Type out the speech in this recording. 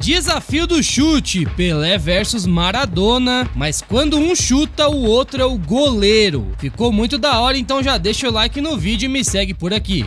Desafio do chute, Pelé versus Maradona, mas quando um chuta, o outro é o goleiro. Ficou muito da hora, então já deixa o like no vídeo e me segue por aqui.